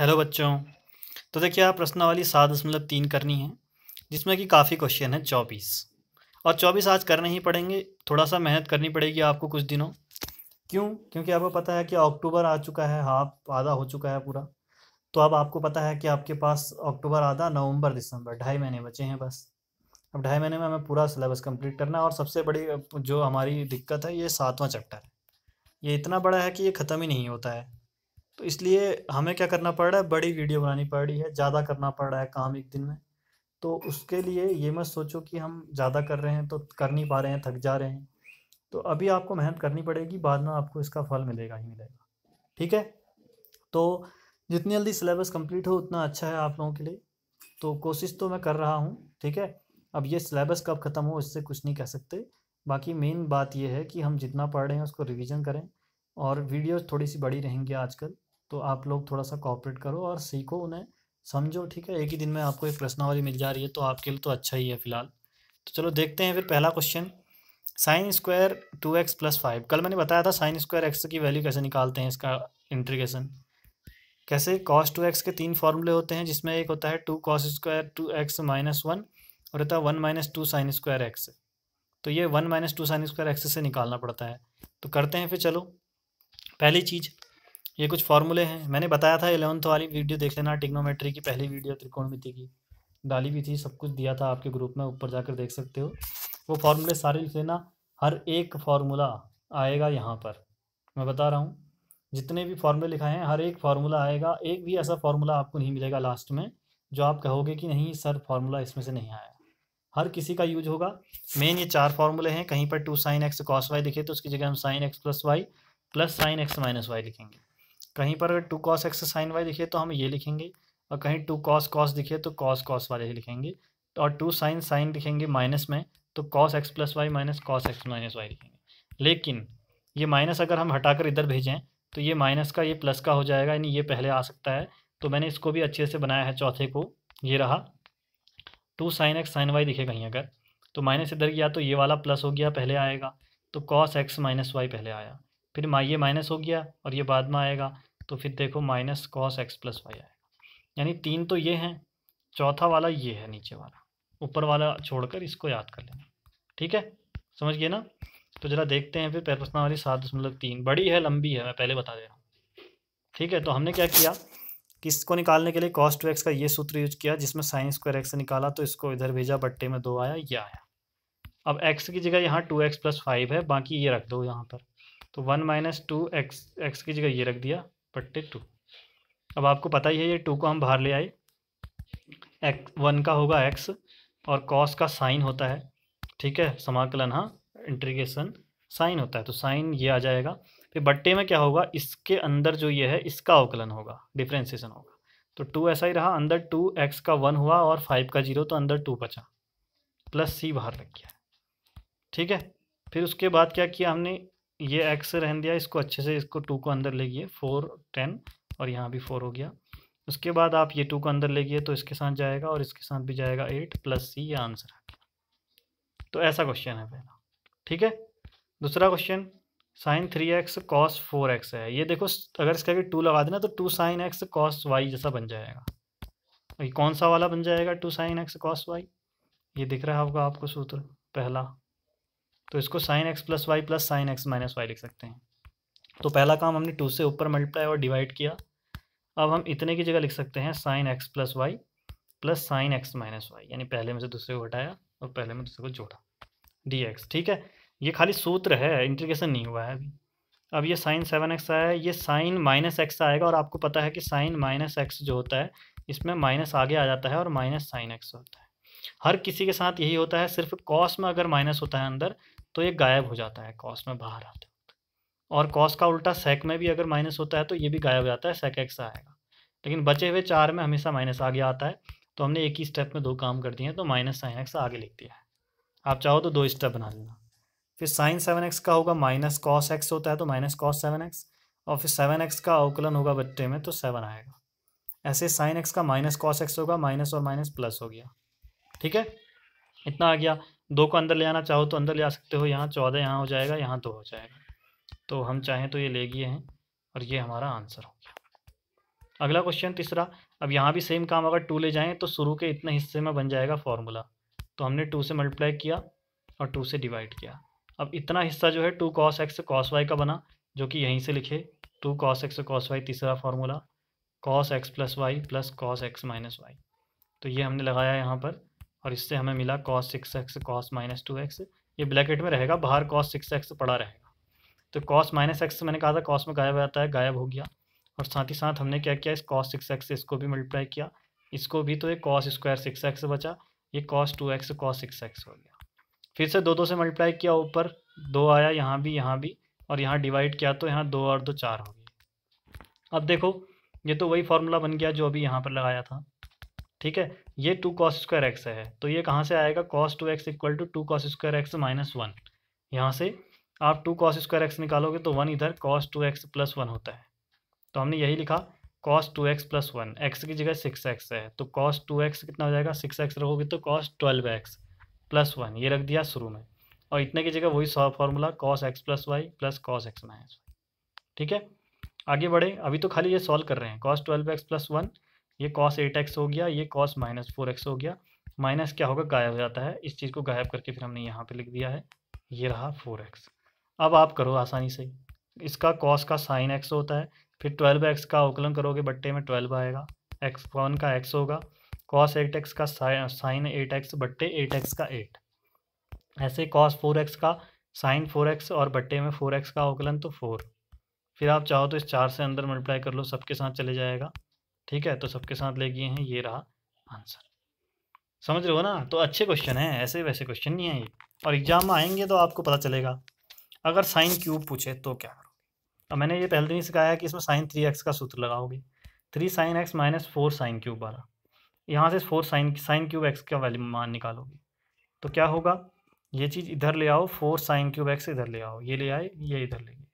Hello बच्चों, तो देखिए आप प्रश्नावली 7.3 करनी है जिसमें कि काफ़ी क्वेश्चन है 24 और 24 आज करने ही पड़ेंगे। थोड़ा सा मेहनत करनी पड़ेगी आपको कुछ दिनों, क्योंकि आपको पता है कि अक्टूबर आ चुका है, हाफ आधा हो चुका है पूरा। तो अब आपको पता है कि आपके पास अक्टूबर आधा, नवंबर, दिसंबर 2.5 महीने बचे हैं बस। अब 2.5 महीने में हमें पूरा सिलेबस कंप्लीट करना है। और सबसे बड़ी जो हमारी दिक्कत है, ये 7वां चैप्टर है, ये इतना बड़ा है कि ये ख़त्म ही नहीं होता है। तो इसलिए हमें क्या करना पड़ रहा है, बड़ी वीडियो बनानी पड़ रही है, ज़्यादा करना पड़ रहा है काम एक दिन में। तो उसके लिए ये मत सोचो कि हम ज़्यादा कर रहे हैं तो कर नहीं पा रहे हैं, थक जा रहे हैं। तो अभी आपको मेहनत करनी पड़ेगी, बाद में आपको इसका फल मिलेगा ही मिलेगा। ठीक है, तो जितनी जल्दी सिलेबस कंप्लीट हो उतना अच्छा है आप लोगों के लिए। तो कोशिश तो मैं कर रहा हूँ, ठीक है। अब ये सिलेबस कब ख़त्म हो इससे कुछ नहीं कह सकते। बाकी मेन बात यह है कि हम जितना पढ़ रहे हैं उसको रिवीजन करें, और वीडियोस थोड़ी सी बड़ी रहेंगी आजकल। तो आप लोग थोड़ा सा कोऑपरेट करो और सीखो, उन्हें समझो, ठीक है। एक ही दिन में आपको एक प्रश्नावली मिल जा रही है, तो आपके लिए तो अच्छा ही है फिलहाल। तो चलो देखते हैं फिर पहला क्वेश्चन, साइन स्क्वायर 2x + 5। कल मैंने बताया था साइन स्क्वायर एक्स की वैल्यू कैसे निकालते हैं, इसका इंटीग्रेशन कैसे। cos 2x के 3 फॉर्मूले होते हैं, जिसमें एक होता है 2 cos स्क्वायर 2x - 1 और होता है 1 - 2 sin स्क्वायर x। तो ये 1 - 2 sin स्क्वायर x से निकालना पड़ता है। तो करते हैं फिर। चलो पहली चीज़, ये कुछ फार्मूले हैं, मैंने बताया था 11th वाली वीडियो देख लेना, ट्रिग्नोमेट्री की पहली वीडियो, त्रिकोणमिति की डाली भी थी, सब कुछ दिया था आपके ग्रुप में, ऊपर जाकर देख सकते हो। वो फार्मूले सारे लिख लेना, हर एक फार्मूला आएगा यहाँ पर, मैं बता रहा हूँ। जितने भी फार्मूले लिखाए हैं हर एक फार्मूला आएगा, एक भी ऐसा फार्मूला आपको नहीं मिलेगा लास्ट में जो आप कहोगे कि नहीं सर फार्मूला इसमें से नहीं आया। हर किसी का यूज होगा। मेन ये 4 फार्मूले हैं। कहीं पर 2 sin x cos y लिखे तो उसकी जगह हम sin x + y + sin x - y लिखेंगे। कहीं पर 2 cos x sin y दिखे तो हम ये लिखेंगे, और कहीं 2 cos दिखे तो cos वाले ही लिखेंगे, और 2 sin लिखेंगे माइनस में तो cos x + y - cos x - y लिखेंगे। लेकिन ये माइनस अगर हम हटाकर इधर भेजें तो ये माइनस का ये प्लस का हो जाएगा, यानी ये पहले आ सकता है। तो मैंने इसको भी अच्छे से बनाया है, चौथे को। ये रहा 2 sin x sin y दिखे कहीं अगर, तो माइनस इधर गया तो ये वाला प्लस हो गया, पहले आएगा तो cos x - y पहले आया, फिर ये माइनस हो गया और ये बाद में आएगा, तो फिर देखो -cos x + y आएगा। यानी 3 तो ये हैं, चौथा वाला ये है नीचे वाला, ऊपर वाला छोड़कर इसको याद कर लेना, ठीक है, समझ गए ना। तो जरा देखते हैं फिर प्रश्नावली 7.3, बड़ी है, लंबी है, मैं पहले बता दे रहा हूँ, ठीक है। तो हमने क्या किया कि इसको निकालने के लिए cos 2x का ये सूत्र यूज किया, जिसमें sin2x से निकाला तो इसको इधर भेजा, बट्टे में 2 आया, ये आया। अब x की जगह यहाँ 2x + 5 है, बाकी ये रख दो यहाँ पर, तो 1 - 2x की जगह ये रख दिया, बट्टे 2। अब आपको पता ही है ये 2 को हम बाहर ले आए, 1 का होगा x और cos का साइन होता है, ठीक है, समाकलन, हाँ, इंटीग्रेशन साइन होता है, तो साइन ये आ जाएगा। फिर बट्टे में क्या होगा, इसके अंदर जो ये है इसका अवकलन होगा, डिफ्रेंसिएशन होगा। तो 2 ऐसा ही रहा, अंदर 2x का 1 हुआ और 5 का 0, तो अंदर 2 बचा, प्लस c बाहर रख गया, ठीक है। फिर उसके बाद क्या किया हमने, ये x रहने दिया, इसको अच्छे से, इसको 2 को अंदर ले गए, 4 10, और यहाँ भी 4 हो गया। उसके बाद आप ये 2 को अंदर ले गए तो इसके साथ जाएगा और इसके साथ भी जाएगा 8, प्लस c, ये आंसर आ गया। तो ऐसा क्वेश्चन है पहला, ठीक है। दूसरा question sin 3x cos 4x है। ये देखो, अगर इसका आगे 2 लगा देना तो 2 sin x cos y जैसा बन जाएगा। ये कौन सा वाला बन जाएगा, 2 sin x cos y, ये दिख रहा होगा आपको सूत्र पहला। तो इसको sin x + y + sin x - y लिख सकते हैं। तो पहला काम हमने 2 से ऊपर मल्टीप्लाई और डिवाइड किया। अब हम इतने की जगह लिख सकते हैं sin x + y + sin x - y, यानी पहले में से दूसरे को हटाया और पहले में दूसरे को जोड़ा, dx, ठीक है। ये खाली सूत्र है, इंटीग्रेशन नहीं हुआ है अभी। अब ये sin 7x आया, ये sin - x आएगा, और आपको पता है कि sin - x जो होता है इसमें माइनस आगे आ जाता है और -sin x होता है। हर किसी के साथ यही होता है, सिर्फ cos में अगर माइनस होता है अंदर तो ये गायब हो जाता है, cos में बाहर आते होता है। और cos का उल्टा sec में भी अगर माइनस होता है तो ये भी गायब हो जाता है, sec x आएगा। लेकिन बचे हुए 4 में हमेशा माइनस आगे आता है, तो हमने एक ही स्टेप में 2 काम कर दिए हैं, तो -sin x आगे लिख दिया है। आप चाहो तो 2 स्टेप बना लेना। फिर sin 7x का होगा -cos x होता है, तो -cos 7x, और फिर 7x का अवकलन होगा बट्टे में तो 7 आएगा। ऐसे sin x का -cos x होगा, माइनस और माइनस प्लस हो गया, ठीक है, इतना आ गया। 2 को अंदर ले आना चाहो तो अंदर ले आ सकते हो, यहाँ 14 यहाँ हो जाएगा, यहाँ 2 हो जाएगा। तो हम चाहें तो ये ले गए हैं और ये हमारा आंसर हो गया, अगला क्वेश्चन तीसरा, अब यहाँ भी सेम काम अगर 2 ले जाएँ तो शुरू के इतने हिस्से में बन जाएगा फॉर्मूला। तो हमने 2 से मल्टीप्लाई किया और 2 से डिवाइड किया। अब इतना हिस्सा जो है 2 cos x cos y का बना, जो कि यहीं से लिखे 2 cos x cos y, तीसरा formula cos x plus y plus cos x minus y. तो ये हमने लगाया यहाँ पर और इससे हमें मिला cos 6x cos minus 2x। ये ब्रैकेट में रहेगा, बाहर cos 6x पड़ा रहेगा। तो cos माइनस x मैंने कहा था cos में गायब आता है, गायब हो गया। और साथ ही साथ हमने क्या किया, इस cos 6x से इसको भी मल्टीप्लाई किया, इसको भी, तो ये cos स्क्वायर 6x बचा, ये cos 2x cos 6x हो गया। फिर से 2 से मल्टीप्लाई किया, ऊपर 2 आया, यहाँ भी और यहाँ डिवाइड किया तो यहाँ 2 और 2 4 हो गए। अब देखो ये तो वही फार्मूला बन गया जो अभी यहाँ पर लगाया था, ठीक है। ये 2 cos square x है, तो ये कहाँ से आएगा, cos 2x equal to 2 cos square x minus 1। यहाँ से आप 2 cos square x निकालोगे तो 1 इधर cos 2x प्लस 1 होता है। तो हमने यही लिखा cos 2x प्लस 1, x की जगह 6x है, तो cos 2x कितना हो जाएगा, 6x रखोगे तो cos 12x प्लस 1, ये रख दिया शुरू में। और इतने की जगह वही formula cos x plus y plus cos x minus y, ठीक है। आगे बढ़े, अभी तो खाली ये सॉल्व कर रहे हैं। cos 12x प्लस 1, ये cos 8x हो गया, ये cos माइनस 4x हो गया, माइनस क्या होगा, गायब हो जाता है। इस चीज़ को गायब करके फिर हमने यहाँ पे लिख दिया है, ये रहा 4x। अब आप करो आसानी से, इसका cos का sin x होता है, फिर 12x का अवकलन करोगे बट्टे में 12 आएगा, x वन का x होगा, cos 8x का sin 8x बट्टे 8x का 8, ऐसे cos 4x का sin 4x और बट्टे में 4x का अवकलन तो 4। फिर आप चाहो तो इस 4 से अंदर मल्टीप्लाई कर लो, सबके साथ चले जाएगा, ठीक है। तो सबके साथ ले गए हैं, ये रहा आंसर। समझ रहे हो ना। तो अच्छे क्वेश्चन हैं, ऐसे वैसे क्वेश्चन नहीं है ये, और एग्जाम में आएंगे तो आपको पता चलेगा। अगर साइन क्यूब पूछे तो क्या करोगे, और मैंने ये पहले दिन ही सिखाया कि इसमें साइन 3x का सूत्र लगाओगे, 3 sin x minus 4 sin cube 12। यहाँ से 4 sin क्यूब x का वैल्यू मान निकालोगे तो क्या होगा, ये चीज़ इधर ले आओ, 4 sin क्यूब x इधर ले आओ, ये ले आए, ये इधर ले गए।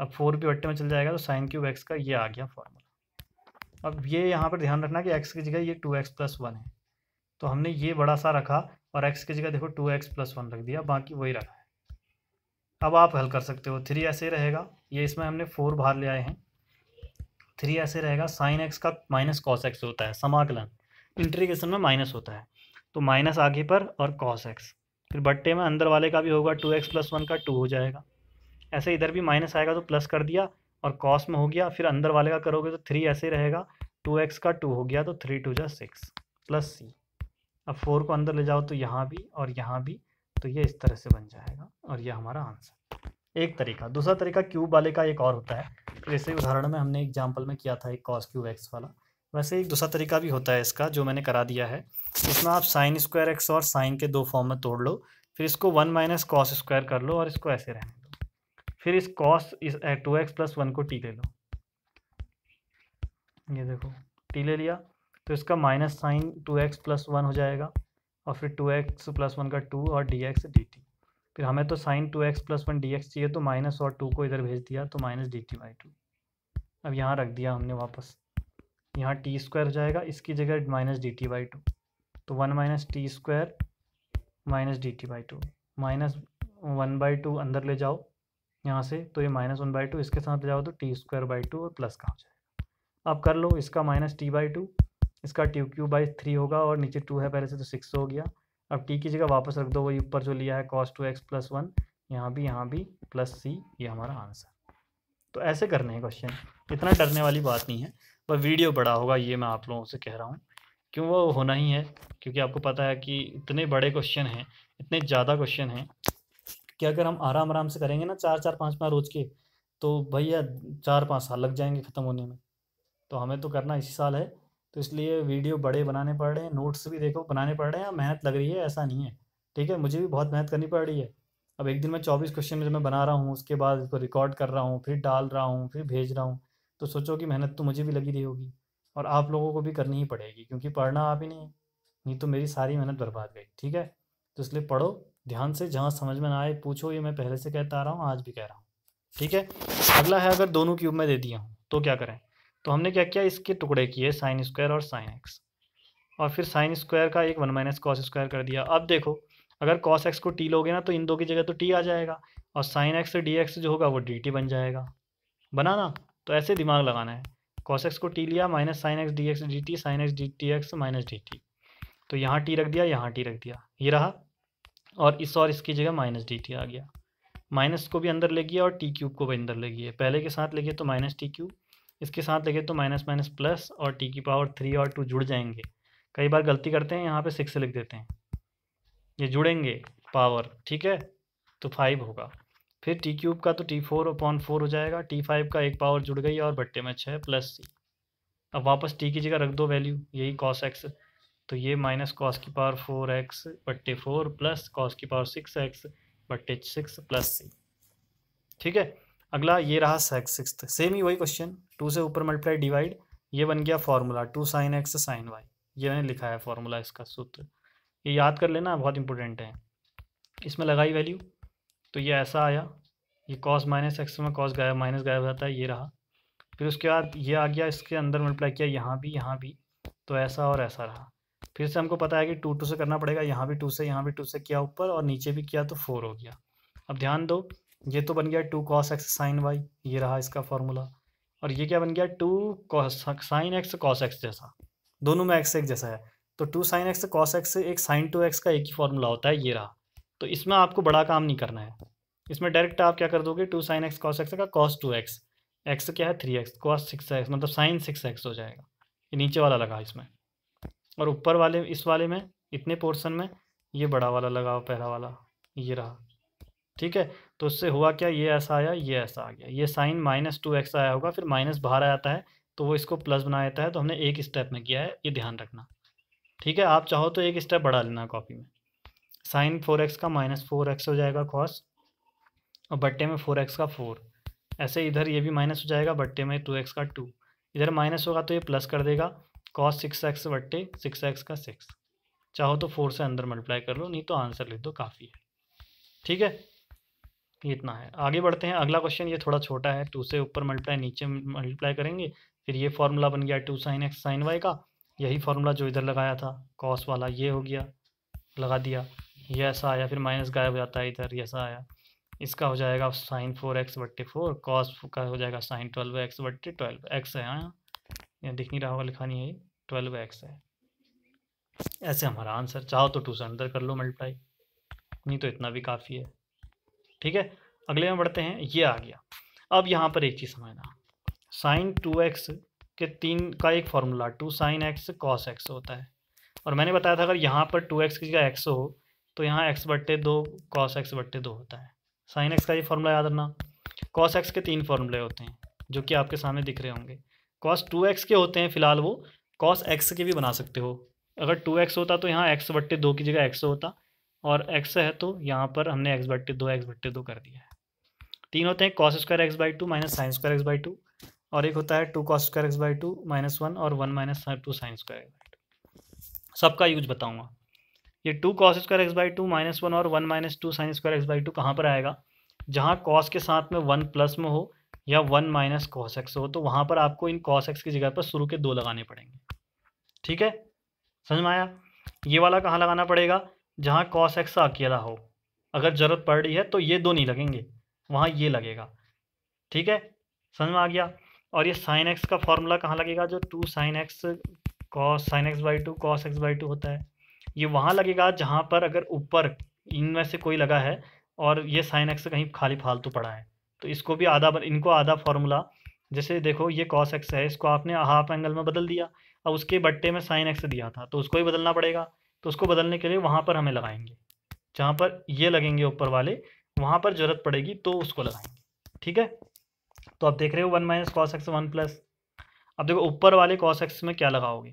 अब 4 भी बट्टे में चल जाएगा तो sin क्यूब x का ये आ गया फॉर्मूला। अब ये यहाँ पर ध्यान रखना कि x की जगह ये 2x प्लस 1 है, तो हमने ये बड़ा सा रखा और x की जगह देखो 2x प्लस 1 रख दिया, बाकी वही रखा है। अब आप हल कर सकते हो, 3 ऐसे रहेगा, ये इसमें हमने 4 बाहर ले आए हैं, 3 ऐसे रहेगा। साइन एक्स का माइनस कॉस एक्स होता है, समाकलन इंटीग्रेशन में माइनस होता है, तो माइनस आगे पर और कॉस एक्स, फिर बट्टे में अंदर वाले का भी होगा 2x प्लस 1 का 2 हो जाएगा। ऐसे इधर भी माइनस आएगा तो प्लस कर दिया और कॉस में हो गया, फिर अंदर वाले का करोगे तो 3 ऐसे रहेगा, 2x का 2 हो गया तो 3 2 जा 6 प्लस c। अब 4 को अंदर ले जाओ तो यहाँ भी और यहाँ भी, तो ये इस तरह से बन जाएगा और ये हमारा आंसर। एक तरीका, दूसरा तरीका क्यूब वाले का एक और होता है, जैसे उदाहरण में हमने एग्जाम्पल में किया था एक cos क्यूब x वाला, वैसे एक दूसरा तरीका भी होता है इसका जो मैंने करा दिया है। इसमें आप sin स्क्वायर x और साइन के 2 फॉर्म में तोड़ लो, फिर इसको 1 माइनस cos स्क्वायर कर लो और इसको ऐसे रहने दो, फिर इस cos 2x प्लस 1 को t ले लो, ये देखो t ले लिया तो इसका माइनस साइन 2x प्लस 1 हो जाएगा और फिर 2x प्लस 1 का 2 और dx dt। फिर हमें तो साइन 2x प्लस 1 dx चाहिए, तो माइनस और 2 को इधर भेज दिया तो माइनस dt/2। अब यहाँ रख दिया हमने वापस, यहाँ t² हो जाएगा, इसकी जगह माइनस dt/2, तो 1 minus t² minus dt/2 minus 1/2 अंदर ले जाओ यहाँ से, तो ये माइनस 1/2 इसके साथ ले जाओ तो t²/2 और प्लस का हो जाएगा। अब कर लो, इसका माइनस t/2, इसका t³ बाई 3 होगा और नीचे 2 है पहले से तो 6 हो गया। अब t की जगह वापस रख दो वही ऊपर जो लिया है cos 2x प्लस 1, यहाँ भी प्लस c, ये हमारा आंसर। तो ऐसे करने हैं क्वेश्चन, इतना डरने वाली बात नहीं है। पर वीडियो बड़ा होगा ये मैं आप लोगों से कह रहा हूँ, क्यों वो होना ही है, क्योंकि आपको पता है कि इतने बड़े क्वेश्चन हैं, इतने ज़्यादा क्वेश्चन हैं कि अगर हम आराम आराम से करेंगे ना 4-4 5-5 रोज के, तो भैया 4-5 साल लग जाएंगे ख़त्म होने में। तो हमें तो करना इसी साल है, तो इसलिए वीडियो बड़े बनाने पड़ रहे हैं, नोट्स भी देखो बनाने पड़ रहे हैं, मेहनत लग रही है, ऐसा नहीं है, ठीक है। मुझे भी बहुत मेहनत करनी पड़ रही है। अब एक दिन में 24 क्वेश्चन मैं बना रहा हूँ, उसके बाद इसको रिकॉर्ड कर रहा हूँ, फिर डाल रहा हूँ, फिर भेज रहा हूँ, तो सोचो कि मेहनत तो मुझे भी लगी रही होगी और आप लोगों को भी करनी ही पड़ेगी, क्योंकि पढ़ना आप ही नहीं तो मेरी सारी मेहनत बर्बाद गई, ठीक है। तो इसलिए पढ़ो ध्यान से, जहाँ समझ में ना आए पूछो, ये मैं पहले से कहता आ रहा हूँ, आज भी कह रहा हूँ, ठीक है। अगला है, अगर दोनों क्यूब में दे दिया हूँ तो क्या करें, तो हमने क्या किया, इसके टुकड़े किए sin² और sin x, और फिर sin² का एक 1 माइनस cos² कर दिया। अब देखो अगर cos x को t लोगे ना तो इन 2 की जगह तो t आ जाएगा और sin x से dx जो होगा वो dt बन जाएगा, बनाना। तो ऐसे दिमाग लगाना है, कॉस एक्स को टी लिया minus sine x d x d t sine x d t x minus d t, तो यहाँ टी रख दिया यहाँ टी रख दिया ये रहा, और इसकी जगह माइनस डी टी आ गया। माइनस को भी अंदर ले गया और टी क्यूब को भी अंदर ले गया। पहले के साथ लेंगे तो माइनस टी क्यूब, इसके साथ लेंगे तो माइनस माइनस प्लस और टी की पावर 3 और 2 जुड़ जाएंगे। कई बार गलती करते हैं यहाँ पे 6 से लिख देते हैं, ये जुड़ेंगे पावर, ठीक है तो 5 होगा। फिर टी क्यूब का तो t4/4 हो जाएगा, t5 का एक पावर जुड़ गई और बट्टे में 6 प्लस c। अब वापस t की जगह रख दो वैल्यू, यही कॉस एक्स, तो ये माइनस कॉस की पावर 4x बट्टे 4 प्लस कॉस की पावर 6x बट्टे 6 प्लस c, ठीक है। अगला ये रहा सिक्स्थ, सेम ही वही क्वेश्चन, 2 से ऊपर मल्टीप्लाई डिवाइड, ये बन गया formula 2 sin x sine y, ये मैंने लिखा है फॉर्मूला, इसका सूत्र ये याद कर लेना बहुत इंपॉर्टेंट है। इसमें लगाई वैल्यू तो ये ऐसा आया, ये कॉस माइनस एक्स में कॉस गायब माइनस गायब हो जाता है, ये रहा। फिर उसके बाद ये आ गया, इसके अंदर मल्टीप्लाई किया यहाँ भी तो ऐसा और ऐसा रहा। फिर से हमको पता है कि 2 2 से करना पड़ेगा, यहाँ भी 2 से किया ऊपर और नीचे भी किया तो 4 हो गया। अब ध्यान दो ये तो बन गया 2 cos x साइन वाई, ये रहा इसका फॉर्मूला, और ये क्या बन गया 2 sin x cos x जैसा, दोनों में x एक जैसा है। तो 2 sin x cos x एक sin 2x का एक ही फॉर्मूला होता है, ये रहा। तो इसमें आपको बड़ा काम नहीं करना है, इसमें डायरेक्ट आप क्या कर दोगे 2 sin x cos x का cos 2x, x क्या है 3x, cos 6x मतलब sin 6x हो जाएगा। ये नीचे वाला लगा इसमें, और ऊपर वाले इस वाले में इतने पोर्शन में ये बड़ा वाला लगाओ पहला वाला, ये रहा, ठीक है। तो उससे हुआ क्या, ये ऐसा आया ये ऐसा आ गया, ये साइन -2x आया होगा, फिर माइनस बाहर आता है तो वो इसको प्लस बना देता है। तो हमने एक स्टेप में किया है, ये ध्यान रखना, ठीक है। आप चाहो तो एक स्टेप बढ़ा लेना कॉपी में, साइन 4x का -4x हो जाएगा कॉस, और बट्टे में 4x का 4, ऐसे इधर ये भी माइनस हो जाएगा, बट्टे में 2x का 2, इधर माइनस होगा तो ये प्लस कर देगा कॉस 6x बट्टे 6x का 6। चाहो तो 4 से अंदर मल्टीप्लाई कर लो, नहीं तो आंसर लिख दो, काफ़ी है, ठीक है। इतना है, आगे बढ़ते हैं। अगला क्वेश्चन ये थोड़ा छोटा है, 2 से ऊपर मल्टीप्लाई नीचे मल्टीप्लाई करेंगे। फिर ये फॉर्मूला बन गया 2 sin x साइन वाई का, यही फॉर्मूला जो इधर लगाया था कॉस वाला, ये हो गया लगा दिया, ये ऐसा आया, फिर माइनस गायब हो जाता है, इधर ये ऐसा आया, इसका हो जाएगा साइन 4x बट्टे 4, कॉस का हो जाएगा साइन 12x बट्टे 12, एक्स है यहाँ दिख नहीं रहा होगा, लिखा नहीं है 12x है। ऐसे हमारा आंसर, चाहो तो 2 से अंदर कर लो मल्टीप्लाई, नहीं तो इतना भी काफ़ी है, ठीक है। अगले में बढ़ते हैं, ये आ गया। अब यहाँ पर एक चीज़ समझना, साइन 2x के 3 का एक formula 2 sin x cos x होता है, और मैंने बताया था अगर यहाँ पर 2x की जगह x हो तो यहाँ x बट्टे 2 cos x बट्टे 2 होता है। साइन x का ये फॉर्मूला याद रखना। cos x के 3 फॉर्मूले होते हैं जो कि आपके सामने दिख रहे होंगे, cos 2x के होते हैं फिलहाल, वो cos x के भी बना सकते हो। अगर 2x होता तो यहाँ x बट्टे 2 की जगह x होता, और x है तो यहाँ पर हमने x बट्टे 2 कर दिया है। 3 होते हैं, cos square x by 2 minus sine square x by 2, और एक होता है 2 cos square x by 2 minus 1 और 1 minus 2 sine square x by 2। सबका यूज बताऊँगा। ये 2 cos square x by 2 minus 1 और 1 minus 2 sine square x by 2 कहाँ पर आएगा, जहाँ cos के साथ में 1 प्लस में हो या 1 माइनस cos x हो, तो वहाँ पर आपको इन cos x की जगह पर शुरू के 2 लगाने पड़ेंगे, ठीक है, समझ में आया। ये वाला कहाँ लगाना पड़ेगा, जहाँ cos x अकेला हो, अगर ज़रूरत पड़ रही है तो ये 2 नहीं लगेंगे, वहाँ ये लगेगा, ठीक है, समझ में आ गया। और ये sin x का फॉर्मूला कहाँ लगेगा, जो 2 sin x by 2 cos x by 2 होता है, ये वहाँ लगेगा जहाँ पर अगर ऊपर इनमें से कोई लगा है और ये sin x कहीं खाली फालतू पड़ा है, तो इसको भी आधा, इनको आधा फॉर्मूला, जैसे देखो ये cos x है, इसको आपने हाफ एंगल में बदल दिया, अब उसके बट्टे में sin x दिया था तो उसको भी बदलना पड़ेगा, तो उसको बदलने के लिए वहाँ पर हमें लगाएंगे, जहाँ पर ये लगेंगे ऊपर वाले, वहाँ पर ज़रूरत पड़ेगी तो उसको लगाएंगे, ठीक है। तो आप देख रहे हो 1 माइनस कॉस एक्स 1 प्लस, अब देखो ऊपर वाले कॉस एक्स में क्या लगाओगे,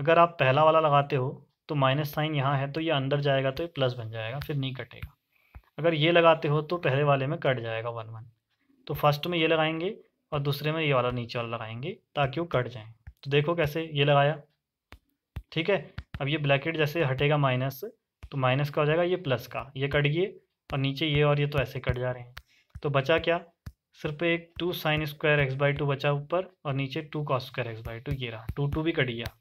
अगर आप पहला वाला लगाते हो तो माइनस साइन यहाँ है तो ये अंदर जाएगा तो ये प्लस बन जाएगा, फिर नहीं कटेगा। अगर ये लगाते हो तो पहले वाले में कट जाएगा 1 1, तो फर्स्ट में ये लगाएंगे और दूसरे में ये वाला नीचे वाला लगाएंगे ताकि वो कट जाएँ। तो देखो कैसे ये लगाया, ठीक है। अब ये ब्रैकेट जैसे हटेगा माइनस, तो माइनस का हो जाएगा ये प्लस का, ये कट गए और नीचे ये और ये तो ऐसे कट जा रहे हैं, तो बचा क्या, सिर्फ एक 2 sin स्क्वायर x बाई 2 बचा ऊपर और नीचे 2 cos स्क्वायर x बाई 2, ये रहा 2 2 भी कट गया।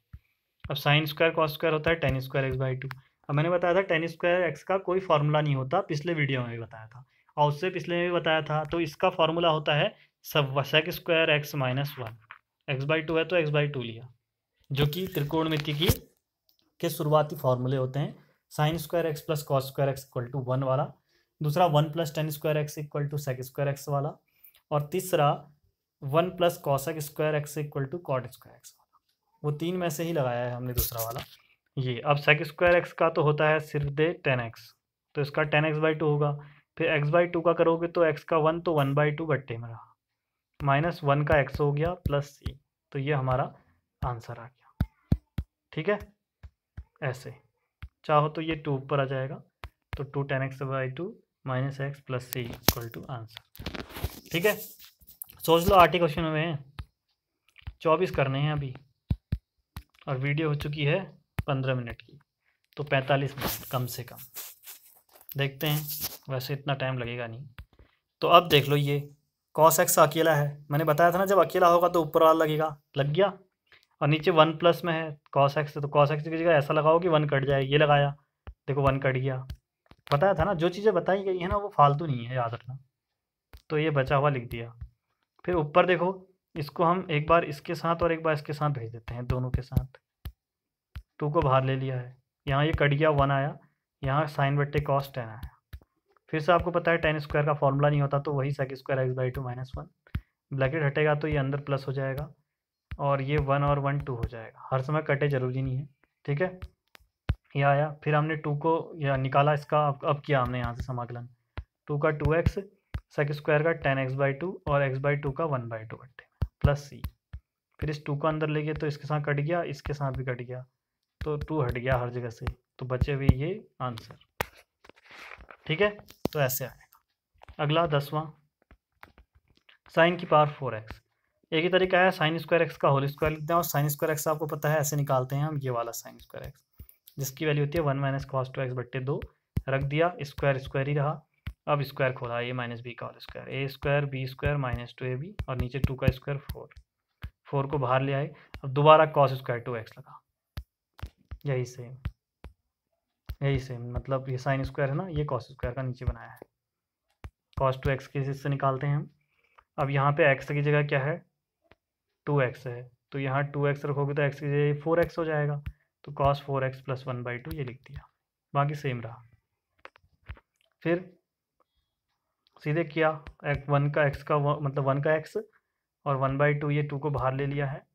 अब साइन स्क्वायर कॉस स्क्वायर होता है tan स्क्वायर x बाई 2। अब मैंने बताया था tan स्क्वायर x का कोई फार्मूला नहीं होता, पिछले वीडियो में भी बताया था और उससे पिछले में भी बताया था, तो इसका फार्मूला होता है sec square x minus 1, x by two है तो एक्स बाई टू लिया, जो कि त्रिकोणमिति की के शुरुआती फॉर्मूले होते हैं। Sine square x plus cos square x equal to 1 वाला, दूसरा 1 plus tan square x equal to sec square x वाला, और तीसरा 1 plus cosec square x equal to cot square x वाला। वो तीन में से ही लगाया है हमने दूसरा वाला ये। अब सेक स्क्वायर एक्स का तो होता है सिर्फ दे 10x, तो इसका 10x बाई टू होगा। फिर x बाई टू का करोगे तो x का 1, तो 1 बाई टू बट्टे में रहा, माइनस 1 का x हो गया प्लस c, तो ये हमारा आंसर आ गया। ठीक है, ऐसे चाहो तो ये 2 ऊपर आ जाएगा, तो 2 10x by two minus x plus c equal to answer. ठीक है, सोच लो 8 क्वेश्चन हुए हैं, 24 करने हैं अभी, और वीडियो हो चुकी है 15 मिनट की, तो 45 मिनट कम से कम। देखते हैं, वैसे इतना टाइम लगेगा नहीं। तो अब देख लो, ये कॉस एक्स अकेला है, मैंने बताया था ना, जब अकेला होगा तो ऊपर वाला लगेगा, लग गया, और नीचे 1 प्लस में है कॉस एक्स, तो कॉस एक्स की जगह ऐसा लगाओ कि 1 कट जाए। ये लगाया, देखो 1 कट गया, बताया था ना, जो चीज़ें बताई गई है ना वो फालतू नहीं है, याद रखना। तो ये बचा हुआ लिख दिया। फिर ऊपर देखो, इसको हम एक बार इसके साथ और एक बार इसके साथ भेज देते हैं, दोनों के साथ। 2 को बाहर ले लिया है, यहाँ ये कट गया, 1 आया, यहाँ साइन बट्टे कॉस 10 आया। फिर से आपको पता है 10 स्क्वायर का फॉर्मूला नहीं होता, तो वही sec square x by two minus 1, bracket हटेगा तो ये अंदर प्लस हो जाएगा, और ये 1 और 1 2 हो जाएगा। हर समय कटे ज़रूरी नहीं है, ठीक है। ये आया, फिर हमने 2 को या निकाला इसका, अब किया हमने यहाँ से समाकलन, 2 का 2x, सेक स्क्वायर का 10x बाई टू, और एक्स बाई टू का 1 बाई टू बट्टे प्लस सी। फिर इस 2 को अंदर ले गए तो इसके साथ कट गया, इसके साथ भी कट गया, तो 2 हट गया हर जगह से, तो बचे हुए ये आंसर। ठीक है, तो ऐसे आएगा। अगला 10वां, साइन की पावर 4x। एक ही तरीका है, साइन स्क्वायर एक्स का होल स्क्वायर लिखते हैं, और साइन स्क्वायर एक्स आपको पता है ऐसे निकालते हैं हम, ये वाला साइन स्क्वायर एक्स, जिसकी वैल्यू होती है 1 माइनस कॉस 2x बट्टे 2। रख दिया, स्क्वायर स्क्वायर ही रहा। अब स्क्वायर खोला, ए माइनस बी का whole square, a square b square minus 2ab, और नीचे 2 का स्क्वायर 4 को बाहर ले आए। अब दोबारा कॉस स्क्वायर 2x लगा, यही सेम मतलब ये साइन स्क्वायर है ना, ये कॉस स्क्वायर का नीचे बनाया है, कॉस 2x के हिस्से निकालते हैं हम। अब यहाँ पे x की जगह क्या है, 2x है, तो यहाँ 2x रखोगे तो x की जगह 4x हो जाएगा, तो कॉस 4x प्लस 1 बाई 2 ये लिख दिया, बाकी सेम रहा। फिर सीधे किया, 1 का x का मतलब 1 का x और 1 बाई 2, ये 2 को बाहर ले लिया है।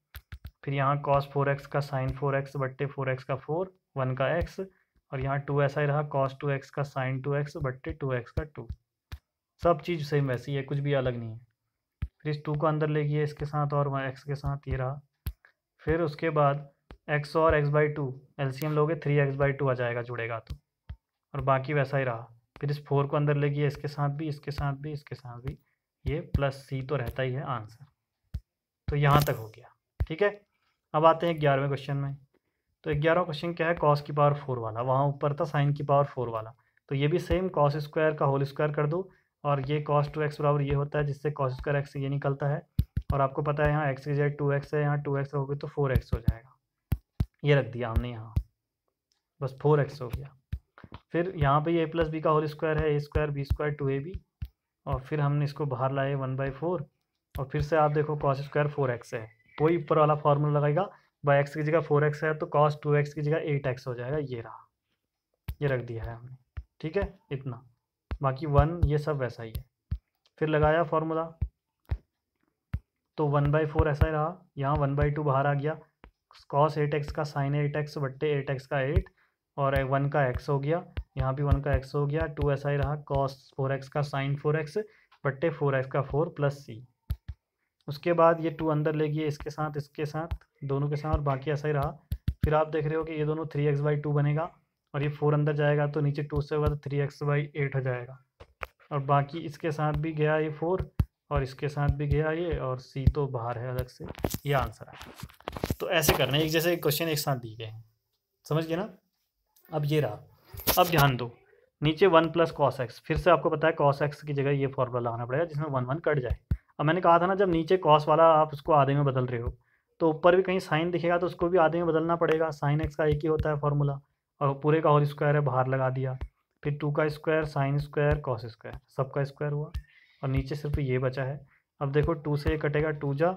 फिर यहाँ कॉस 4x का साइन 4x बट्टे 4x का 4, 1 का x, और यहाँ 2 ऐसा ही रहा, कॉस 2x का साइन 2x बट्टे 2x का 2। सब चीज़ सेम वैसी है, कुछ भी अलग नहीं है। फिर इस 2 को अंदर ले गए इसके साथ और x के साथ, ये रहा। फिर उसके बाद x और x बाई 2, एलसीएम लोगे 3x बाई 2 आ जाएगा, जुड़ेगा तो, और बाकी वैसा ही रहा। फिर इस 4 को अंदर ले गए इसके साथ भी, इसके साथ भी, इसके साथ भी, ये प्लस c तो रहता ही है आंसर। तो यहाँ तक हो गया, ठीक है। अब आते हैं 11वें क्वेश्चन में। तो 11वां क्वेश्चन क्या है, कॉस की पावर 4 वाला, वहाँ ऊपर था साइन की पावर 4 वाला, तो ये भी सेम कॉस स्क्वायर का होल स्क्वायर कर दो, और ये कॉस 2x बराबर ये होता है, जिससे कॉस स्क्वायर एक्स ये निकलता है, और आपको पता है यहाँ x की जगह 2x है, यहाँ 2x रहोगे तो 4x हो जाएगा, ये रख दिया हमने यहाँ, बस 4x हो गया। फिर यहाँ पर ये a प्लस बी का होल स्क्वायर है, a square b square 2ab, और फिर हमने इसको बाहर लाए 1 बाई 4, और फिर से आप देखो कॉस स्क्वायर 4x है, वही ऊपर वाला फॉर्मूला लगाएगा, बाई x की जगह 4x है, तो cos 2x की जगह 8x हो जाएगा, ये रहा, ये रख दिया है हमने, ठीक है, इतना। बाकी 1 ये सब वैसा ही है। फिर लगाया फॉर्मूला, तो 1 बाई 4 ऐसा ही रहा, यहाँ 1 बाई 2 बाहर आ गया, cos 8x का sin 8x बट्टे 8x का 8, और 1 का x हो गया, यहाँ भी 1 का x हो गया, 2 ऐसा ही रहा, cos 4x का sin 4x बट्टे 4x का 4 प्लस c। उसके बाद ये 2 अंदर ले गए इसके साथ, इसके साथ, दोनों के साथ, और बाकी ऐसा ही रहा। फिर आप देख रहे हो कि ये दोनों 3x बाई 2 बनेगा, और ये 4 अंदर जाएगा तो नीचे 2 से होगा तो 3x बाई 8 हो जाएगा, और बाकी इसके साथ भी गया ये 4, और इसके साथ भी गया ये, और c तो बाहर है अलग से, ये आंसर है। तो ऐसे करना, एक जैसे क्वेश्चन एक साथ दिए गए हैं, समझ गए ना। अब ये रहा, अब ध्यान दो, नीचे 1 प्लस कॉस एक्स, फिर से आपको पता है कॉस एक्स की जगह ये फॉर्मूला लगाना पड़ेगा जिसमें 1 1 कट जाए। अब मैंने कहा था ना, जब नीचे कॉस वाला आप उसको आधे में बदल रहे हो, तो ऊपर भी कहीं साइन दिखेगा तो उसको भी आधे में बदलना पड़ेगा, साइन एक्स का एक ही होता है फॉर्मूला, और पूरे का होल स्क्वायर है, बाहर लगा दिया। फिर 2 का square sine square cos square सबका स्क्वायर हुआ, और नीचे सिर्फ ये बचा है। अब देखो 2 से ये कटेगा 2 जा,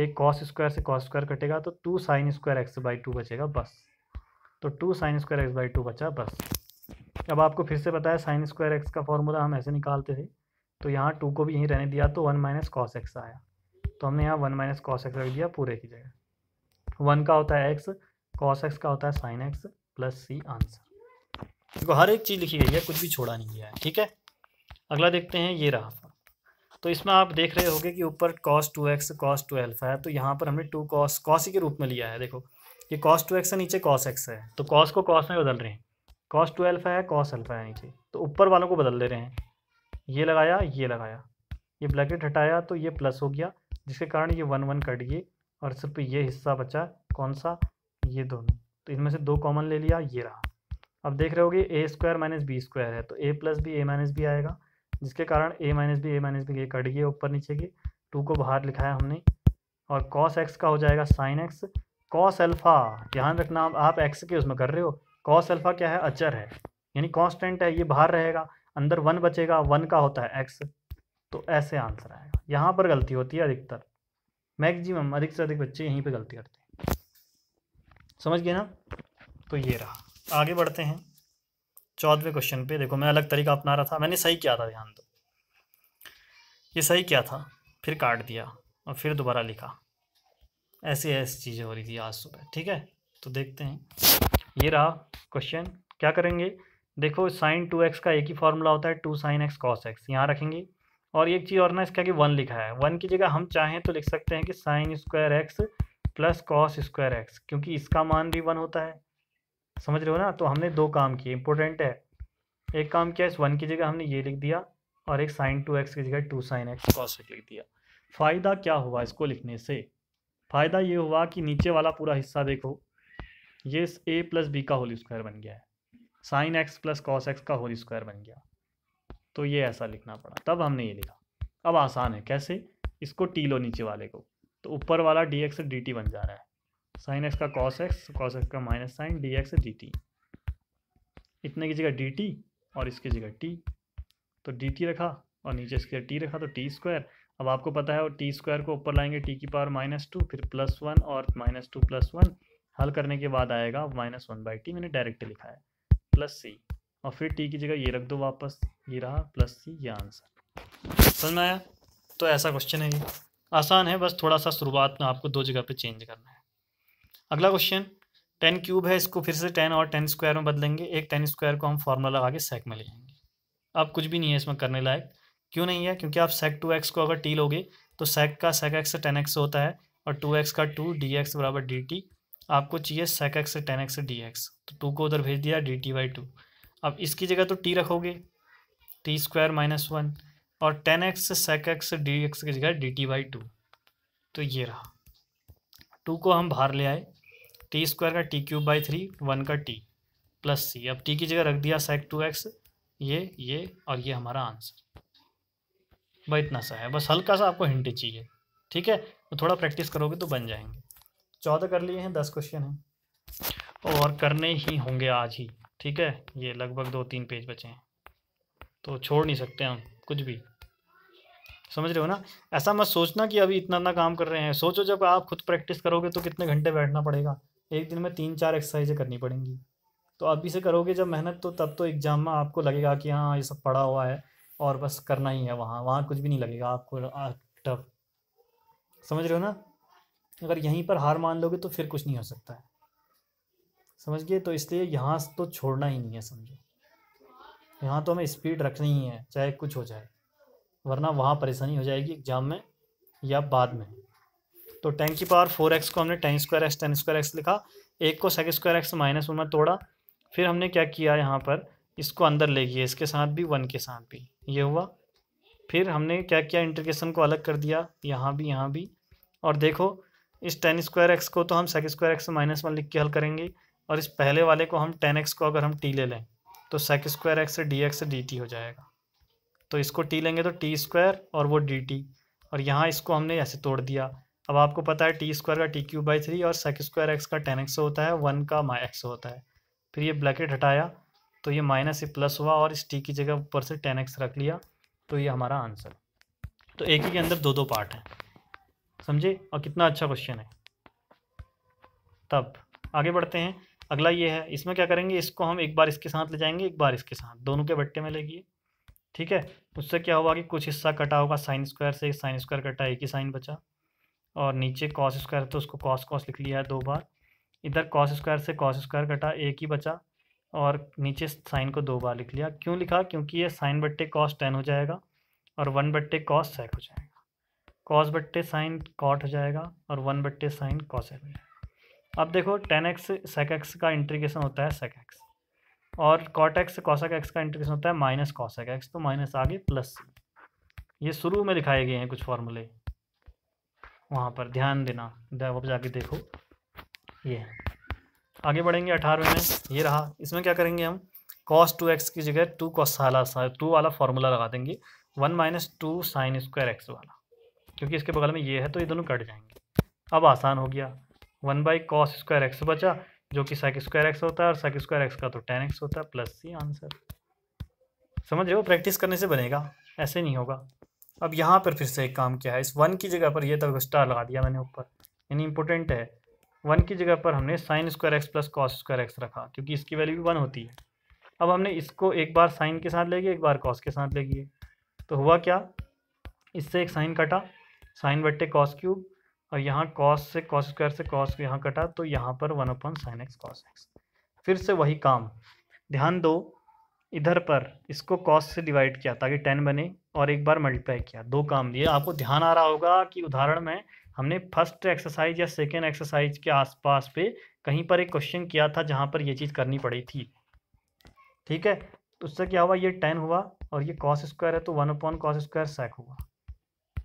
एक कॉस स्क्वायर से कॉस स्क्वायर कटेगा तो two sine square x by two बचेगा बस। तो two sine square x by two बचा बस। अब आपको फिर से बताया साइन स्क्वायर एक्स का फॉर्मूला हम ऐसे निकालते थे, तो यहाँ टू को भी यहीं रहने दिया तो वन माइनस कॉस एक्स आया, तो हमने यहाँ वन माइनस कॉस एक्स रख दिया पूरे की जगह। वन का होता है एक्स, कॉस एक्स का होता है साइन एक्स प्लस सी आंसर। देखो हर एक चीज़ लिखी गई है, कुछ भी छोड़ा नहीं गया है, ठीक है। अगला देखते हैं, ये रहा। तो इसमें आप देख रहे होंगे कि ऊपर cos 2x cos 2 अल्फा है, तो यहाँ पर हमने 2 cos cos के रूप में लिया है। देखो ये cos 2x है, नीचे cos x है, तो cos को cos में बदल रहे हैं। cos 2 अल्फा है, cos अल्फा है नीचे, तो ऊपर वालों को बदल दे रहे हैं। ये लगाया, ये लगाया, ये ब्रैकेट हटाया तो ये प्लस हो गया, जिसके कारण ये वन वन कट गए और सिर्फ ये हिस्सा बचा कौन सा, ये दोनों। तो इनमें से दो कॉमन ले लिया, ये रहा। अब देख रहे होगे a square minus b square है, तो a plus b a minus b आएगा, जिसके कारण a माइनस बी ये कट गए ऊपर नीचे के, टू को बाहर लिखाया हमने। और cos x का हो जाएगा sin x, cos अल्फ़ा ध्यान रखना आप x के उसमें कर रहे हो, cos अल्फ़ा क्या है, अचर है यानी कांस्टेंट है, ये बाहर रहेगा, अंदर वन बचेगा, वन का होता है x, तो ऐसे आंसर आएगा। यहाँ पर गलती होती है अधिकतर, मैक्सिमम अधिक से अधिक बच्चे यहीं पर गलती करते हैं, समझ गए ना। तो ये रहा, आगे बढ़ते हैं 14वें क्वेश्चन पे। देखो मैं अलग तरीका अपना रहा था, मैंने सही किया था, ध्यान दो ये सही किया था, फिर काट दिया और फिर दोबारा लिखा, ऐसी ऐसी चीज़ें हो रही थी आज सुबह, ठीक है। तो देखते हैं, ये रहा क्वेश्चन। क्या करेंगे, देखो साइन 2x का एक ही फार्मूला होता है, two sine x cos x यहाँ रखेंगे। और एक चीज़ और ना, इसका कि वन लिखा है, वन की जगह हम चाहें तो लिख सकते हैं कि sine square x plus cos square x, क्योंकि इसका मान भी वन होता है, समझ रहे हो ना। तो हमने दो काम किए, इंपॉर्टेंट है। एक काम किया, इस वन की जगह हमने ये लिख दिया, और एक साइन 2x की जगह two sine x cos x लिख दिया। फ़ायदा क्या हुआ इसको लिखने से, फ़ायदा ये हुआ कि नीचे वाला पूरा हिस्सा देखो, ये a प्लस बी का होल स्क्वायर बन गया है, sine x plus cos x का होल स्क्वायर बन गया, तो ये ऐसा लिखना पड़ा, तब हमने ये लिखा। अब आसान है, कैसे, इसको टी लो नीचे वाले को, तो ऊपर वाला डी एक्स डी टी बन जा रहा है, साइन एक्स का कॉस एक्स का minus sine d x d t, इतने की जगह डी टी और इसकी जगह टी, तो डी टी रखा और नीचे इसकी जगह टी रखा, तो टी स्क्वायर। अब आपको पता है वो टी स्क्वायर को ऊपर लाएंगे टी की पावर माइनस टू, फिर प्लस वन और माइनस टू प्लस वन, हल करने के बाद आएगा माइनस वन बाई टी, मैंने डायरेक्ट लिखा है प्लस सी, और फिर टी की जगह ये रख दो वापस, ये रहा प्लस सी, ये आंसर। समझ में आया। तो ऐसा क्वेश्चन है ये, आसान है, बस थोड़ा सा शुरुआत में आपको दो जगह पर चेंज करना है। अगला क्वेश्चन 10 क्यूब है, इसको फिर से 10 और 10 स्क्वायर में बदलेंगे। एक 10 स्क्वायर को हम फॉर्मूला लगा के सेक में ले जाएंगे। अब कुछ भी नहीं है इसमें करने लायक, क्यों नहीं है, क्योंकि आप सेक 2x को अगर टी लोगे तो सेक का सेक एक्स से 10x होता है, और 2x का 2 dx बराबर dt, आपको चाहिए सेक एक्स से 10x से dx, तो 2 को उधर भेज दिया dt बाई 2। अब इसकी जगह तो t रखोगे, टी स्क्वायर माइनस 1, और 10x से सेक एक्स से dx की जगह dt बाई 2, तो ये रहा। 2 को हम बाहर ले आए, टी स्क्वायर का टी क्यूब बाई 3, 1 का टी प्लस सी, अब टी की जगह रख दिया सेक 2x, ये और ये हमारा आंसर। भाई इतना सा है, बस हल्का सा आपको हिंट चाहिए, ठीक है, तो थोड़ा प्रैक्टिस करोगे तो बन जाएंगे। 14 कर लिए हैं, 10 क्वेश्चन हैं और करने ही होंगे आज ही, ठीक है। ये लगभग 2-3 पेज बचे हैं, तो छोड़ नहीं सकते हम कुछ भी, समझ रहे हो ना। ऐसा मत सोचना कि अभी इतना काम कर रहे हैं, सोचो जब आप खुद प्रैक्टिस करोगे तो कितने घंटे बैठना पड़ेगा, एक दिन में 3-4 एक्सरसाइजें करनी पड़ेंगी। तो अभी से करोगे जब मेहनत, तो तब तो एग्जाम में आपको लगेगा कि हाँ ये सब पढ़ा हुआ है और बस करना ही है, वहाँ कुछ भी नहीं लगेगा आपको टफ, समझ रहे हो ना। अगर यहीं पर हार मान लोगे तो फिर कुछ नहीं हो सकता है, समझ गए। तो इसलिए यहाँ तो छोड़ना ही नहीं है, समझो, यहाँ तो हमें स्पीड रखनी ही है चाहे कुछ हो जाए, वरना वहाँ परेशानी हो जाएगी एग्ज़ाम में या बाद में। तो 10 की पावर 4x को हमने 10 स्क्वायर एक्स लिखा, एक को सेक स्क्वायर एक्स माइनस 1 में तोड़ा, फिर हमने क्या किया यहाँ पर, इसको अंदर ले गए, इसके साथ भी 1 के साथ भी, ये हुआ। फिर हमने क्या किया, इंटीग्रेशन को अलग कर दिया, यहाँ भी यहाँ भी, और देखो इस 10 स्क्वायर एक्स को तो हम सेक स्क्वायर एक्स माइनस 1 लिख के हल करेंगे, और इस पहले वाले को हम 10x को अगर हम टी ले लें तो सेक स्क्वायर एक्स से डी एक्स से डी टी हो जाएगा, तो इसको टी लेंगे तो टी स्क्वायर और वो डी टी, और यहाँ इसको हमने ऐसे तोड़ दिया। अब आपको पता है टी स्क्वायर का टी क्यूब बाई 3 और सेक स्क्वायर एक्स का 10x होता है, 1 का x होता है, फिर ये ब्रैकेट हटाया तो ये माइनस से प्लस हुआ, और इस टी की जगह ऊपर से 10x रख लिया, तो ये हमारा आंसर। तो एक ही के अंदर दो पार्ट हैं, समझे। और कितना अच्छा क्वेश्चन है। तब आगे बढ़ते हैं, अगला ये है, इसमें क्या करेंगे, इसको हम एक बार इसके साथ ले जाएंगे, एक बार इसके साथ, दोनों के बट्टे में लेंगे। ठीक है, उससे क्या होगा कि कुछ हिस्सा कटा होगा, साइन स्क्वायर से साइन स्क्वायर कटा, एक ही साइन बचा, और नीचे कॉस स्क्वायर तो उसको कॉस कॉस लिख लिया है 2 बार, इधर कॉस स्क्वायर से कॉस स्क्वायर कटा, एक ही बचा, और नीचे साइन को 2 बार लिख लिया। क्यों लिखा, क्योंकि ये साइन बट्टे कॉस tan हो जाएगा और 1 बट्टे कॉस sec हो जाएगा, कॉस बट्टे साइन cot हो जाएगा और 1 बट्टे साइन cos sec हो जाएगा। अब देखो tan x sec x का इंटीग्रेशन होता है sec x, और cot x cos x का इंटीग्रेशन होता है माइनस cos x, तो माइनस आगे प्लस। ये शुरू में लिखाए गए हैं कुछ फार्मूले, वहाँ पर ध्यान देना, वापस जाके देखो। ये आगे बढ़ेंगे 18वें में, ये रहा। इसमें क्या करेंगे हम, cos 2x की जगह 2 cos साला 2 वाला फार्मूला लगा देंगे, 1 माइनस 2 साइन स्क्वायर एक्स वाला, क्योंकि इसके बगल में ये है तो ये दोनों कट जाएंगे। अब आसान हो गया, 1 बाई कॉस स्क्वायर एक्स बचा, जो कि sec स्क्वायर एक्स होता है, और sec स्क्वायर एक्स का तो tan x होता है, प्लस सी आंसर। समझ रहे हो, प्रैक्टिस करने से बनेगा, ऐसे नहीं होगा। अब यहाँ पर फिर से एक काम किया है, इस 1 की जगह पर यह तब स्टार लगा दिया मैंने ऊपर, यानी इंपॉर्टेंट है। 1 की जगह पर हमने sine square x plus cos square x रखा, क्योंकि इसकी वैल्यू भी 1 होती है। अब हमने इसको एक बार साइन के साथ ले गए, एक बार कॉस के साथ ले गए, तो हुआ क्या, इससे एक साइन कटा, साइन बट्टे कॉस क्यूब, और यहाँ कॉस से कॉस स्क्वायर से कॉस यहाँ कटा, तो यहाँ पर 1/sin x कॉस एक्स। फिर से वही काम, ध्यान दो, इधर पर इसको कॉस से डिवाइड किया ताकि 10 बने, और एक बार मल्टीप्लाई किया, 2 काम दिए। आपको ध्यान आ रहा होगा कि उदाहरण में हमने फर्स्ट एक्सरसाइज या सेकेंड एक्सरसाइज के आसपास पे कहीं पर एक क्वेश्चन किया था जहाँ पर ये चीज़ करनी पड़ी थी। ठीक है, तो उससे क्या हुआ, ये 10 हुआ और ये कॉस स्क्वायर है तो 1/cos² sec हुआ।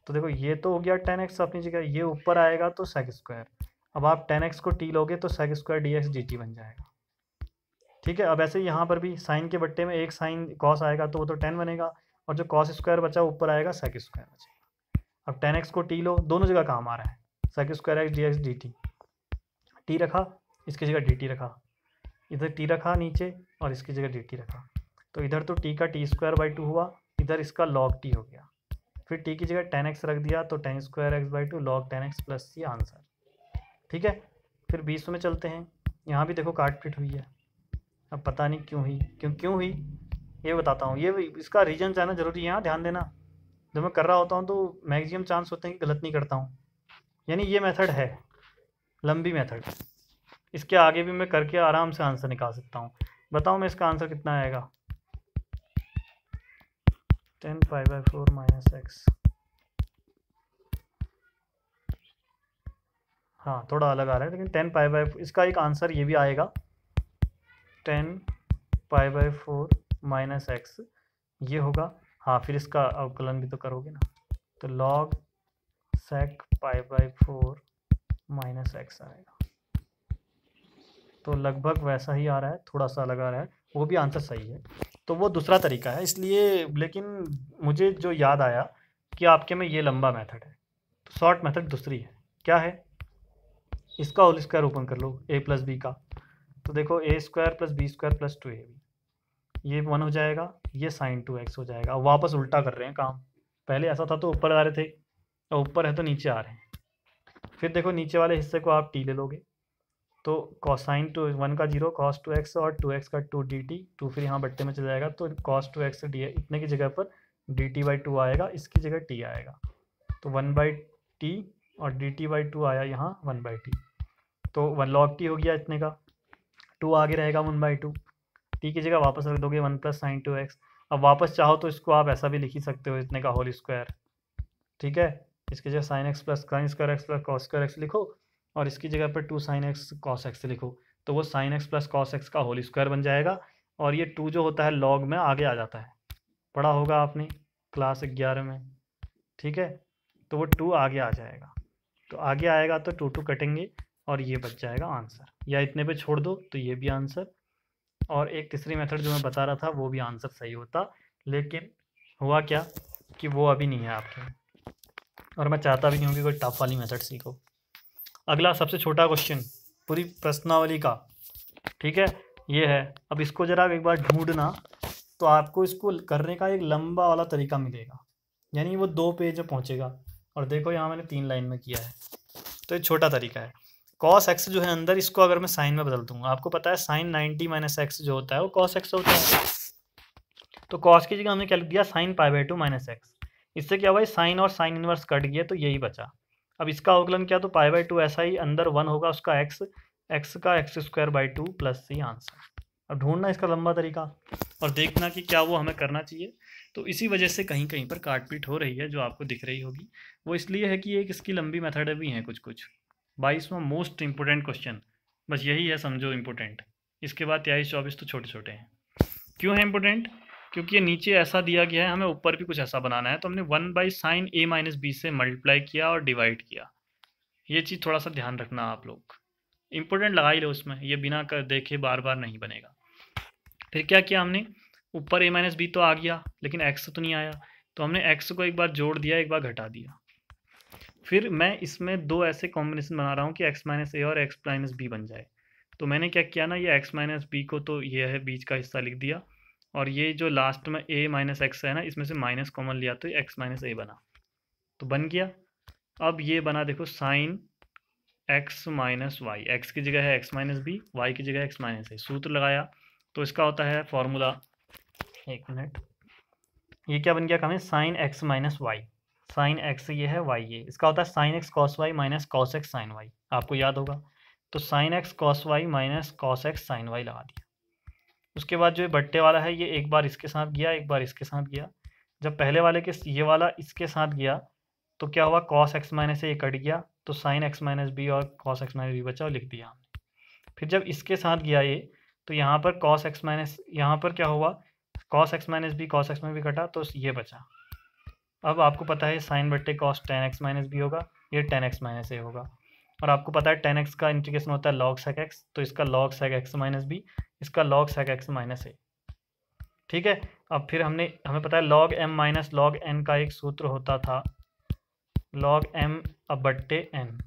तो देखो ये तो हो गया 10x अपनी जगह, ये ऊपर आएगा तो sec स्क्वायर। अब आप 10x को t लोगे तो sec स्क्वायर dx dt बन जाएगा। ठीक है, अब ऐसे यहाँ पर भी साइन के बट्टे में एक साइन कॉस आएगा तो वो तो 10 बनेगा, और जो कॉस स्क्वायर बचा ऊपर आएगा sec स्क्वायर बचा। अब 10x को t लो, दोनों जगह काम आ रहा है, sec square x d x d t, t रखा, इसकी जगह डी टी रखा, इधर t रखा नीचे और इसकी जगह डी टी रखा, तो इधर तो t का t² 2 हुआ, इधर इसका log t हो गया। फिर t की जगह 10x रख दिया तो 10² x/2 log 10x प्लस सी आंसर। ठीक है, फिर 20 में चलते हैं, यहाँ भी देखो काट पीट हुई है। अब पता नहीं क्यों हुई, क्यों हुई ये बताता हूँ, ये इसका रीजन जानना जरूरी है, यहाँ ध्यान देना। जब मैं कर रहा होता हूँ तो मैक्सिमम चांस होते हैं कि गलत नहीं करता हूँ, यानी ये मेथड है, लंबी मेथड, इसके आगे भी मैं करके आराम से आंसर निकाल सकता हूँ। बताओ मैं इसका आंसर कितना आएगा, 10π/4 माइनस एक्स। हाँ, थोड़ा अलग आ रहा है, लेकिन 10π/4 इसका एक आंसर ये भी आएगा, 10π/4 माइनस एक्स ये होगा। हाँ, फिर इसका अवकलन भी तो करोगे ना, तो log sec π/4 माइनस एक्स आएगा, तो लगभग वैसा ही आ रहा है, थोड़ा सा लगा रहा है, वो भी आंसर सही है। तो वो दूसरा तरीका है, इसलिए, लेकिन मुझे जो याद आया कि आपके में ये लंबा मेथड है, तो शॉर्ट मेथड दूसरी है। क्या है, इसका होल स्क्वायर ओपन कर लो, a + b का, तो देखो a² + b² + 2ab, ये 1 हो जाएगा, ये sin 2x हो जाएगा। वापस उल्टा कर रहे हैं काम, पहले ऐसा था तो ऊपर आ रहे थे, और ऊपर है तो नीचे आ रहे हैं। फिर देखो नीचे वाले हिस्से को आप t ले लोगे, तो cos 1 का 0, cos 2x और 2x का 2 dt, 2 फिर यहाँ बट्टे में चला जाएगा, तो cos 2x इतने की जगह पर dt/2 आएगा, इसकी जगह t आएगा, तो 1/t और dt/2 आया यहाँ 1/t, तो 1 log t हो गया इतने का, 2 आगे रहेगा 1/2, t की जगह वापस रख दोगे 1 + sin 2x। अब वापस चाहो तो इसको आप ऐसा भी लिख ही सकते हो, इतने का होल स्क्वायर। ठीक है, इसकी जगह sin x + cos x लिखो, और इसकी जगह पर 2 sin x cos x लिखो, तो वो sin x + cos x का होल स्क्वायर बन जाएगा। और ये 2 जो होता है लॉग में आगे आ जाता है, पढ़ा होगा आपने क्लास 11 में। ठीक है, तो वो 2 आगे आ जाएगा, तो आगे आएगा तो 2 कटेंगे और ये बच जाएगा आंसर, या इतने पे छोड़ दो तो ये भी आंसर। और एक तीसरी मेथड जो मैं बता रहा था वो भी आंसर सही होता, लेकिन हुआ क्या कि वो अभी नहीं है आपके, और मैं चाहता भी नहीं हूँ कि कोई टफ वाली मेथड सीखो। अगला सबसे छोटा क्वेश्चन पूरी प्रश्नावली का, ठीक है, ये है। अब इसको जरा एक बार ढूंढना, तो आपको इसको करने का एक लंबा वाला तरीका मिलेगा, यानी वो 2 पेज पहुँचेगा। और देखो यहाँ मैंने तीन लाइन में किया है। तो ये छोटा तरीका है। कॉस एक्स जो है अंदर, इसको अगर मैं साइन में बदल दूंगा, आपको पता है साइन 90 माइनस एक्स जो होता है वो कॉस एक्स होता है। तो कॉस की जगह हमने क्या लिख दिया, sine pi by two minus x. इससे क्या हुआ, साइन और साइन इनवर्स कट गया तो यही बचा। अब इसका अवकलन क्या, तो पाई बाई टू, ऐसा ही अंदर वन होगा उसका एक्स, एक्स का x square by two plus C answer. अब ढूंढना इसका लंबा तरीका और देखना कि क्या वो हमें करना चाहिए। तो इसी वजह से कहीं कहीं पर काट पीट हो रही है जो आपको दिख रही होगी, वो इसलिए है कि एक इसकी लंबी मेथड भी हैं कुछ कुछ। 22वां मोस्ट इम्पोर्टेंट क्वेश्चन बस यही है, समझो इम्पोर्टेंट। इसके बाद 23-24 तो छोटे छोटे हैं। क्यों है इम्पोर्टेंट, क्योंकि ये नीचे ऐसा दिया गया है, हमें ऊपर भी कुछ ऐसा बनाना है। तो हमने 1/sin a - b से मल्टीप्लाई किया और डिवाइड किया। ये चीज़ थोड़ा सा ध्यान रखना आप लोग, इम्पोर्टेंट लगा ही लो उसमें, ये बिना कर देखे बार बार नहीं बनेगा। फिर क्या किया हमने, ऊपर a - b तो आ गया लेकिन x तो नहीं आया, तो हमने x को एक बार जोड़ दिया एक बार घटा दिया। फिर मैं इसमें दो ऐसे कॉम्बिनेशन बना रहा हूँ कि x - a और x - b बन जाए। तो मैंने क्या किया ना, ये x - b को तो ये है बीच का हिस्सा लिख दिया, और ये जो लास्ट में a - x है ना, इसमें से माइनस कॉमन लिया तो x - a बना, तो बन गया। अब ये बना देखो साइन x - y, x की जगह है x - b, y की जगह x - a। सूत्र लगाया तो इसका होता है फॉर्मूला, एक मिनट, ये क्या बन गया कमें, sine x - y, sine x ये है y ये, इसका होता है sine x cos y minus cos x sine y, आपको याद होगा। तो sine x cos y minus cos x sine y लगा दिया। उसके बाद जो ये बट्टे वाला है, ये एक बार इसके साथ गया एक बार इसके साथ गया। जब पहले वाले के ये वाला इसके साथ गया तो क्या हुआ, कॉस x - a कट गया, तो साइन x - b और कॉस x - b बचा और लिख दिया हमने। फिर जब इसके साथ गया ये, तो यहाँ पर कॉस एक्स माइनस, यहाँ पर क्या हुआ, cos x - b cos x - b कटा तो ये बचा। अब आपको पता है साइन बट्टे कॉस tan x - b होगा, ये tan x - a होगा। और आपको पता है tan x का इंटीग्रेशन होता है log sec x, तो इसका log sec x - b, इसका log sec x - a, ठीक है। अब फिर हमें पता है log m minus log n का एक सूत्र होता था, log m अब बट्टे n,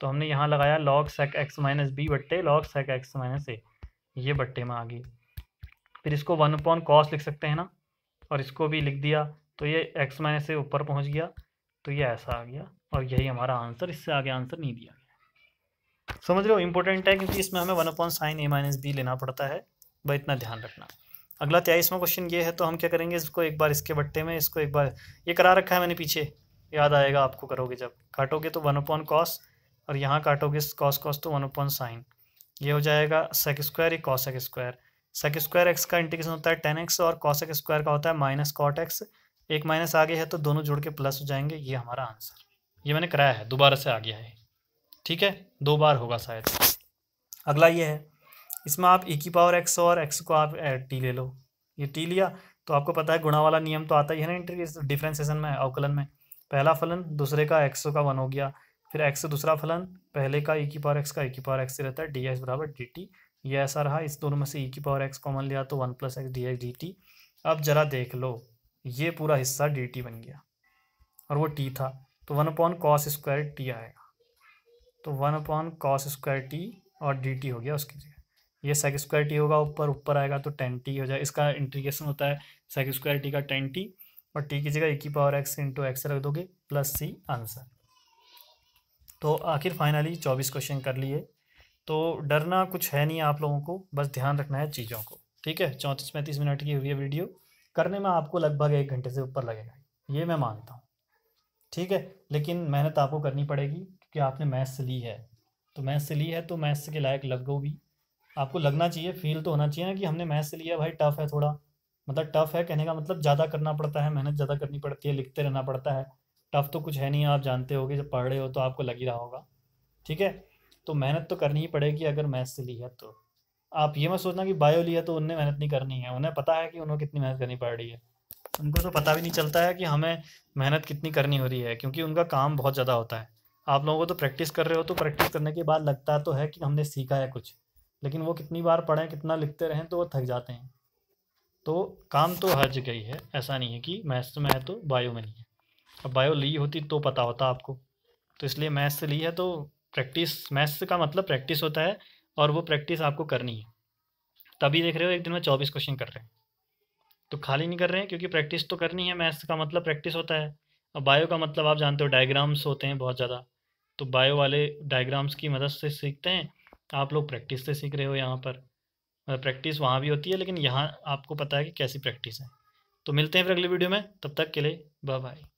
तो हमने यहाँ लगाया log sec x - b बट्टे log sec x - a, ये बट्टे में आ गई। फिर इसको 1/cos लिख सकते हैं ना, और इसको भी लिख दिया, तो ये x - a ऊपर पहुंच गया, तो ये ऐसा आ गया और यही हमारा आंसर। इससे आगे आंसर नहीं दिया गया, समझ लो इम्पोर्टेंट है क्योंकि इसमें हमें 1/sin a - b लेना पड़ता है, वह इतना ध्यान रखना। अगला 23वां क्वेश्चन ये है, तो हम क्या करेंगे, इसको एक बार इसके बट्टे में, इसको एक बार, ये करा रखा है मैंने पीछे, याद आएगा आपको, करोगे जब काटोगे तो 1/cos, और यहाँ काटोगे cos तो 1/sin, ये हो जाएगा sec स्क्वायर, ये cos square. sec square x का इंटीग्रेशन होता है tan x, और cos स्क्वायर का होता है माइनस cot x, एक माइनस आगे है तो दोनों जोड़ के प्लस हो जाएंगे, ये हमारा आंसर। ये मैंने कराया है, दोबारा से आ गया है, ठीक है, दो बार होगा शायद। अगला ये है, इसमें आप e की पावर x और x को आप t ले लो, ये t लिया तो आपको पता है गुणा वाला नियम तो आता ही है ना इंटीग्रेशन डिफ्रेंसिएशन में, अवकलन में। पहला फलन दूसरे का x का 1 हो गया, फिर x दूसरा फलन पहले का e की पावर x का e की पावर x से रहता है dx = dt, ये ऐसा रहा। इस दोनों में से e की पावर x कॉमन लिया तो 1 + x dx dt। अब जरा देख लो, ये पूरा हिस्सा dt बन गया और वो t था, तो 1/cos² t आएगा, तो 1/cos² t और dt हो गया उसकी जगह। ये sec² t होगा, ऊपर ऊपर आएगा तो tan t हो जाएगा, इसका इंटीग्रेशन होता है sec² t का tan t, और t की जगह e की पावर x रख दोगे, प्लस c आंसर। तो आखिर फाइनली 24 क्वेश्चन कर लिए, तो डरना कुछ है नहीं आप लोगों को, बस ध्यान रखना है चीज़ों को, ठीक है। 34-35 मिनट की हुई है वीडियो, करने में आपको लगभग 1 घंटे से ऊपर लगेगा, ये मैं मानता हूँ, ठीक है। लेकिन मेहनत आपको करनी पड़ेगी क्योंकि आपने मैथ्स ली है, तो मैथ्स ली है तो मैथ्स के लायक लगोगी, आपको लगना चाहिए, फील तो होना चाहिए ना कि हमने मैथ्स लिया भाई, टफ़ है थोड़ा, मतलब टफ़ है कहने का मतलब ज़्यादा करना पड़ता है, मेहनत ज़्यादा करनी पड़ती है, लिखते रहना पड़ता है, टफ तो कुछ है नहीं, आप जानते होगे, जब पढ़ रहे हो तो आपको लग ही रहा होगा, ठीक है। तो मेहनत तो करनी ही पड़ेगी अगर मैथ्स से ली है तो। आप ये मत सोचना कि बायो लिया तो उनने मेहनत नहीं करनी है, उन्हें पता है कि उन्हें कितनी मेहनत करनी पड़ रही है, उनको तो पता भी नहीं चलता है कि हमें मेहनत कितनी करनी हो रही है, क्योंकि उनका काम बहुत ज़्यादा होता है। आप लोगों को तो प्रैक्टिस कर रहे हो, तो प्रैक्टिस करने के बाद लगता तो है कि हमने सीखा है कुछ, लेकिन वो कितनी बार पढ़ें कितना लिखते रहें तो वो थक जाते हैं। तो काम तो हर जगह ही है, ऐसा नहीं है कि मैथ्स में है तो बायो में नहीं है। अब बायो ली होती तो पता होता आपको, तो इसलिए मैथ्स ली है तो प्रैक्टिस, मैथ्स का मतलब प्रैक्टिस होता है, और वो प्रैक्टिस आपको करनी है, तभी देख रहे हो एक दिन में 24 क्वेश्चन कर रहे हैं, तो खाली नहीं कर रहे हैं, क्योंकि प्रैक्टिस तो करनी है। मैथ्स का मतलब प्रैक्टिस होता है। और बायो का मतलब आप जानते हो डायग्राम्स होते हैं बहुत ज़्यादा, तो बायो वाले डायग्राम्स की मदद से सीखते हैं। आप लोग प्रैक्टिस से सीख रहे हो यहाँ पर, प्रैक्टिस वहाँ भी होती है लेकिन यहाँ आपको पता है कि कैसी प्रैक्टिस है। तो मिलते हैं फिर अगली वीडियो में, तब तक के लिए बाय बाय।